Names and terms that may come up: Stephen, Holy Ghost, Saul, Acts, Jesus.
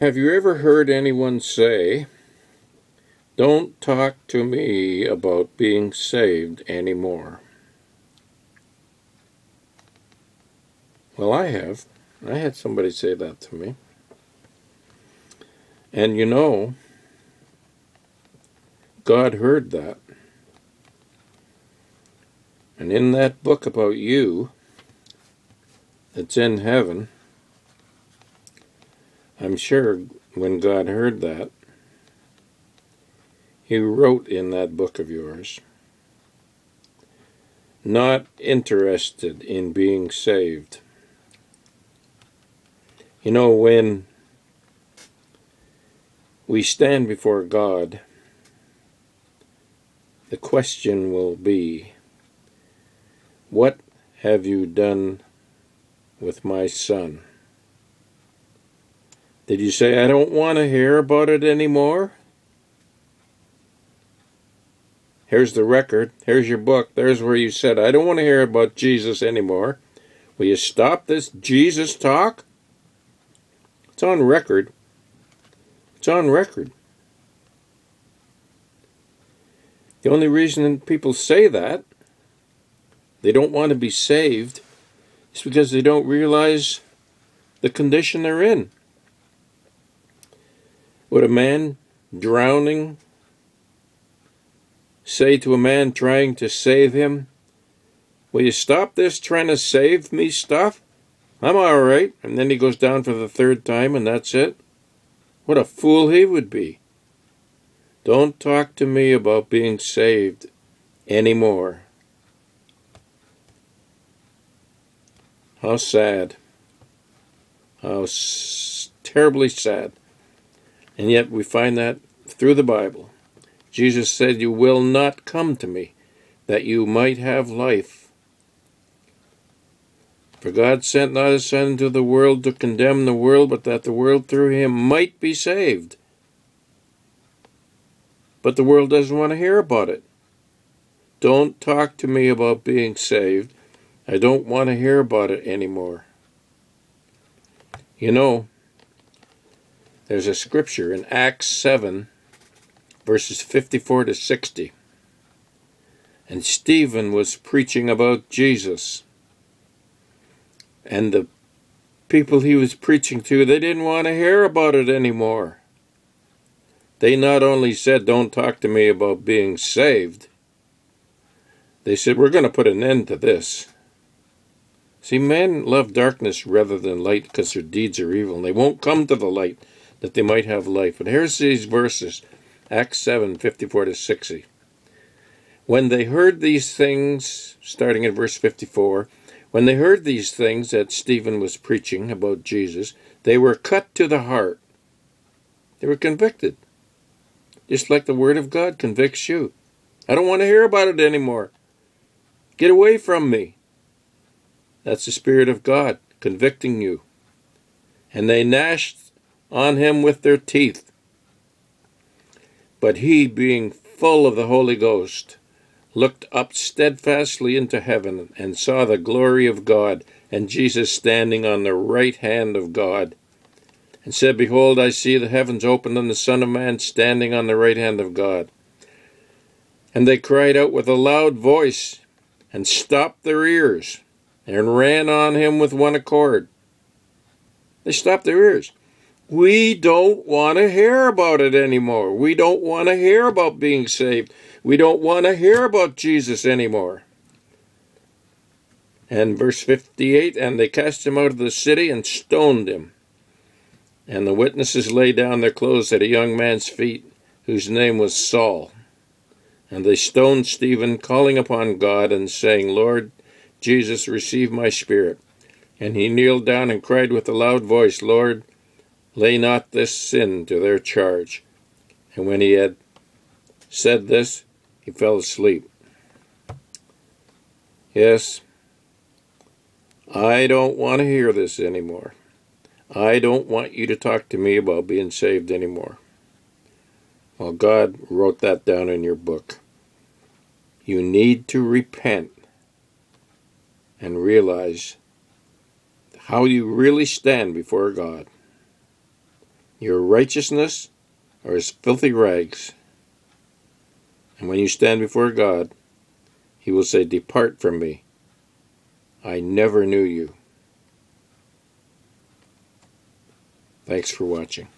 Have you ever heard anyone say, "Don't talk to me about being saved anymore"? Well, I have. I had somebody say that to me. And you know, God heard that. And in that book about you, that's in heaven, I'm sure when God heard that, He wrote in that book of yours, "Not interested in being saved." You know, when we stand before God, the question will be, "What have you done with my son? Did you say, 'I don't want to hear about it anymore'? Here's the record, here's your book, there's where you said, 'I don't want to hear about Jesus anymore'. Will you stop this Jesus talk?" It's on record. It's on record. The only reason people say that, they don't want to be saved, is because they don't realize the condition they're in. Would a man drowning say to a man trying to save him, "Will you stop this trying to save me stuff? I'm all right"? And then he goes down for the third time and that's it. What a fool he would be. Don't talk to me about being saved anymore. How sad. How terribly sad. And yet we find that through the Bible. Jesus said, "You will not come to me, that you might have life. For God sent not His Son into the world to condemn the world, but that the world through Him might be saved." But the world doesn't want to hear about it. Don't talk to me about being saved. I don't want to hear about it anymore. You know, there's a scripture in Acts 7, verses 54 to 60. And Stephen was preaching about Jesus. And the people he was preaching to, they didn't want to hear about it anymore. They not only said, "Don't talk to me about being saved," they said, "We're going to put an end to this." See, men love darkness rather than light because their deeds are evil, and they won't come to the light that they might have life. But here's these verses, Acts 7, 54 to 60. When they heard these things, starting in verse 54, when they heard these things that Stephen was preaching about Jesus, they were cut to the heart. They were convicted. Just like the Word of God convicts you. I don't want to hear about it anymore. Get away from me. That's the Spirit of God convicting you. And they gnashed on him with their teeth. But he, being full of the Holy Ghost, looked up steadfastly into heaven and saw the glory of God and Jesus standing on the right hand of God, and said, "Behold, I see the heavens opened and the Son of Man standing on the right hand of God." And they cried out with a loud voice and stopped their ears and ran on him with one accord. They stopped their ears. We don't want to hear about it anymore. We don't want to hear about being saved. We don't want to hear about Jesus anymore. And verse 58, and they cast him out of the city and stoned him. And the witnesses laid down their clothes at a young man's feet, whose name was Saul. And they stoned Stephen, calling upon God and saying, "Lord Jesus, receive my spirit." And he kneeled down and cried with a loud voice, "Lord, lay not this sin to their charge." And when he had said this, he fell asleep. Yes, I don't want to hear this anymore. I don't want you to talk to me about being saved anymore. Well, God wrote that down in your book. You need to repent and realize how you really stand before God. Your righteousness are as filthy rags. And when you stand before God, he will say, "Depart from me. I never knew you." Thanks for watching.